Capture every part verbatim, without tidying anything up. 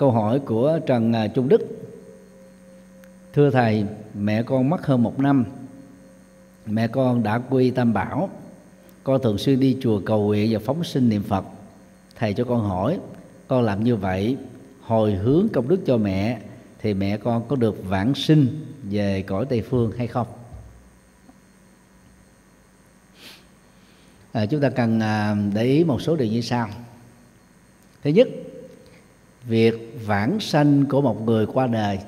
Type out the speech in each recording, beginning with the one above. Câu hỏi của Trần Trung Đức: thưa Thầy, mẹ con mất hơn một năm, mẹ con đã quy Tam Bảo, con thường xuyên đi chùa cầu nguyện và phóng sinh niệm Phật. Thầy cho con hỏi, con làm như vậy hồi hướng công đức cho mẹ thì mẹ con có được vãng sinh về cõi Tây Phương hay không? À, chúng ta cần để ý một số điều như sau. Thứ nhất, việc vãng sanh của một người qua đời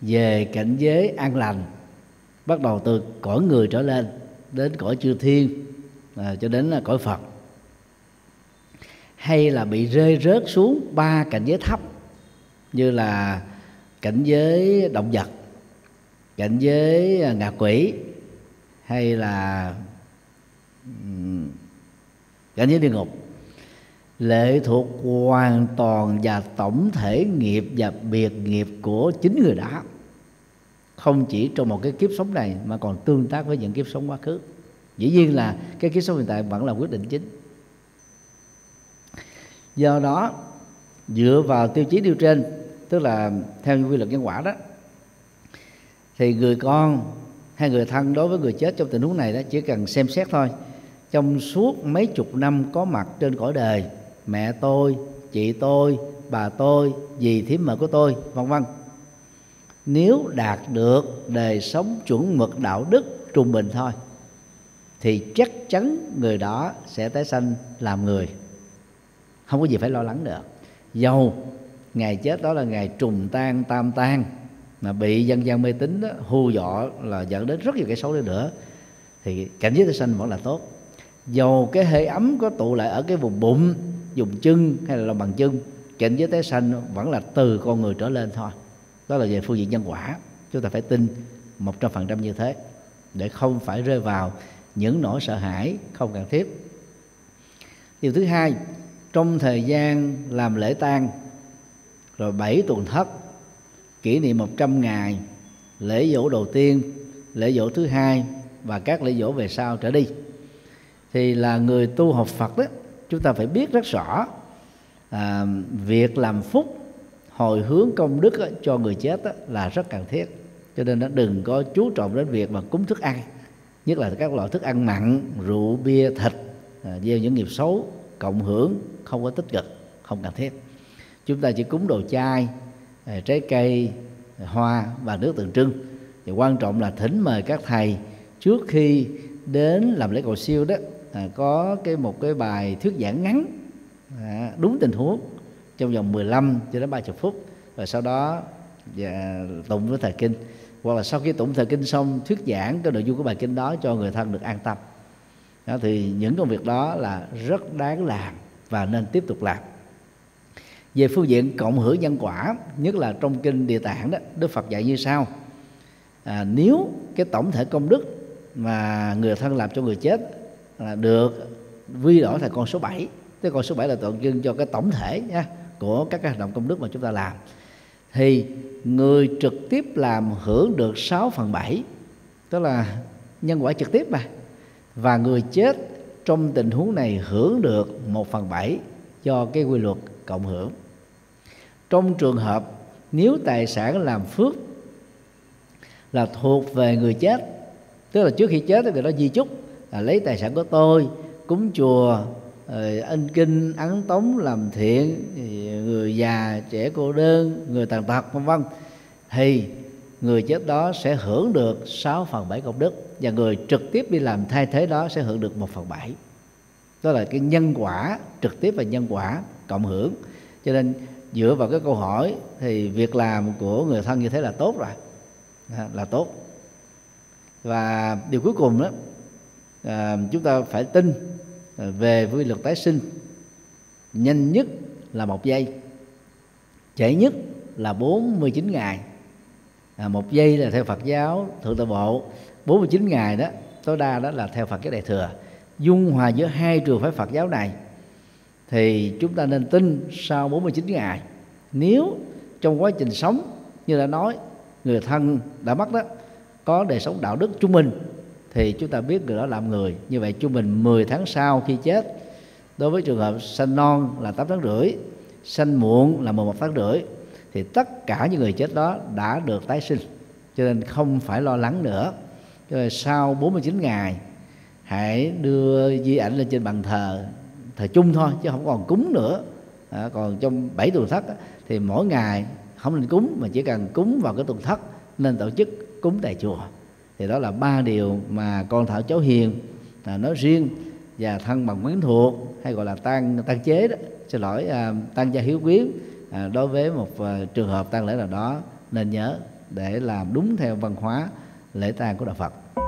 về cảnh giới an lành, bắt đầu từ cõi người trở lên đến cõi chư thiên à, cho đến là cõi Phật, hay là bị rơi rớt xuống ba cảnh giới thấp như là cảnh giới động vật, cảnh giới ngạ quỷ, hay là cảnh giới địa ngục, lệ thuộc hoàn toàn và tổng thể nghiệp và biệt nghiệp của chính người đó, không chỉ trong một cái kiếp sống này mà còn tương tác với những kiếp sống quá khứ. Dĩ nhiên là cái kiếp sống hiện tại vẫn là quyết định chính. Do đó, dựa vào tiêu chí nêu trên, tức là theo quy luật nhân quả đó, thì người con hay người thân đối với người chết trong tình huống này đó chỉ cần xem xét thôi. Trong suốt mấy chục năm có mặt trên cõi đời, mẹ tôi, chị tôi, bà tôi, dì thím mợ của tôi, vân vân, nếu đạt được đời sống chuẩn mực đạo đức trung bình thôi thì chắc chắn người đó sẽ tái sanh làm người, không có gì phải lo lắng được. Dầu ngày chết đó là ngày trùng tan tam tan mà bị dân gian mê tín đó hù dọa là dẫn đến rất nhiều cái xấu đi nữa thì cảnh giới tái sanh vẫn là tốt. Dầu cái hơi ấm có tụ lại ở cái vùng bụng, vùng chân hay là lòng bàn chân, cảnh giới tái sanh vẫn là từ con người trở lên thôi. Đó là về phương diện nhân quả, chúng ta phải tin một trăm phần trăm như thế để không phải rơi vào những nỗi sợ hãi không cần thiết. Điều thứ hai, trong thời gian làm lễ tang, rồi bảy tuần thất, kỷ niệm một trăm ngày, lễ dỗ đầu tiên, lễ dỗ thứ hai và các lễ dỗ về sau trở đi, thì là người tu học Phật đó, chúng ta phải biết rất rõ à, việc làm phúc hồi hướng công đức đó, cho người chết đó, là rất cần thiết. Cho nên nó đừng có chú trọng đến việc mà cúng thức ăn, nhất là các loại thức ăn mặn, rượu, bia, thịt, à, gieo những nghiệp xấu, cộng hưởng không có tích cực, không cần thiết. Chúng ta chỉ cúng đồ chay, trái cây, hoa và nước tượng trưng. Và quan trọng là thỉnh mời các thầy trước khi đến làm lễ cầu siêu đó à, có cái một cái bài thuyết giảng ngắn à, đúng tình huống trong vòng mười lăm cho đến ba mươi phút, rồi sau đó à, tụng với thời kinh, hoặc là sau khi tụng thời kinh xong thuyết giảng cái nội dung của bài kinh đó cho người thân được an tâm. Đó, thì những công việc đó là rất đáng làm và nên tiếp tục làm. Về phương diện cộng hưởng nhân quả, nhất là trong kinh Địa Tạng đó, Đức Phật dạy như sau à, nếu cái tổng thể công đức mà người thân làm cho người chết là được quy đổi thành con số bảy. Cái con số bảy là tượng trưng cho cái tổng thể nha, của các cái hành động công đức mà chúng ta làm, thì người trực tiếp làm hưởng được sáu phần bảy, tức là nhân quả trực tiếp mà. Và người chết trong tình huống này hưởng được một phần bảy do cái quy luật cộng hưởng. Trong trường hợp nếu tài sản làm phước là thuộc về người chết, tức là trước khi chết thì người đó di chúc là lấy tài sản của tôi cúng chùa, in kinh, ấn tống, làm thiện, người già, trẻ cô đơn, người tàn tật, vân vân, thì người chết đó sẽ hưởng được sáu phần bảy công đức, và người trực tiếp đi làm thay thế đó sẽ hưởng được một phần bảy. Đó là cái nhân quả trực tiếp và nhân quả cộng hưởng. Cho nên dựa vào cái câu hỏi thì việc làm của người thân như thế là tốt rồi, là tốt. Và điều cuối cùng đó, à, chúng ta phải tin về quy luật tái sinh. Nhanh nhất là một giây, trễ nhất là bốn mươi chín ngày. À, một giây là theo Phật giáo Thượng Tọa Bộ, bốn mươi chín ngày đó tối đa đó là theo Phật giáo Đại Thừa. Dung hòa giữa hai trường phái Phật giáo này thì chúng ta nên tin sau bốn mươi chín ngày. Nếu trong quá trình sống như đã nói, người thân đã mất đó có đời sống đạo đức trung bình thì chúng ta biết người đó làm người. Như vậy trung bình mười tháng sau khi chết, đối với trường hợp sanh non là tám tháng rưỡi, sanh muộn là mười một tháng rưỡi, thì tất cả những người chết đó đã được tái sinh, cho nên không phải lo lắng nữa. Cho nên sau bốn mươi chín ngày hãy đưa di ảnh lên trên bàn thờ, thờ chung thôi chứ không còn cúng nữa. À, còn trong bảy tuần thất thì mỗi ngày không nên cúng, mà chỉ cần cúng vào cái tuần thất nên tổ chức cúng tại chùa. Thì đó là ba điều mà con Thảo Cháu Hiền à, nói riêng, và thân bằng quyến thuộc hay gọi là tang tang chế đó, xin lỗi à, tang gia hiếu quyến à, đối với một à, trường hợp tang lễ nào đó nên nhớ để làm đúng theo văn hóa lễ tang của đạo Phật.